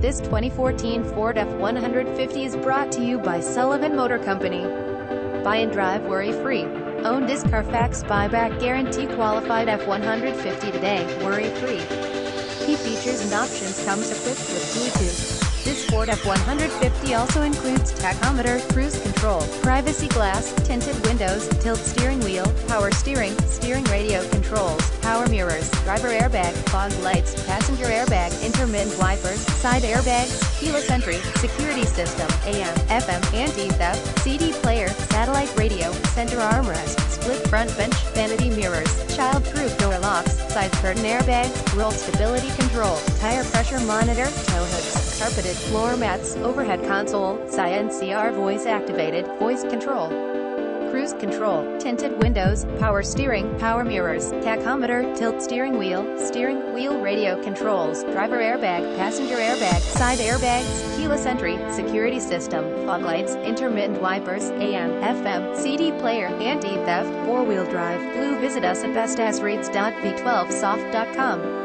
This 2014 Ford F-150 is brought to you by Sullivan Motor Company. Buy and drive worry-free. Own this Carfax buyback guarantee qualified F-150 today, worry-free. Key features and options comes equipped with Bluetooth. This Ford F-150 also includes tachometer, cruise control, privacy glass, tinted windows, tilt steering wheel, power steering radio controls, power mirrors, driver airbag, fog lights, passenger airbag, intermittent wipers, side airbags, keyless entry, security system, AM, FM, anti-theft, CD player, satellite radio, center armrest, split front bench, vanity mirrors, child-proof door locks, side curtain airbags, roll stability control, tire pressure monitor, tow hooks, carpeted floor mats, overhead console, SYNC voice-activated, voice control, cruise control, tinted windows, power steering, power mirrors, tachometer, tilt steering wheel radio controls, driver airbag, passenger airbag, side airbags, keyless entry, security system, fog lights, intermittent wipers, AM, FM, CD player, anti-theft, four-wheel drive. Visit us at bestasreads.v12soft.com.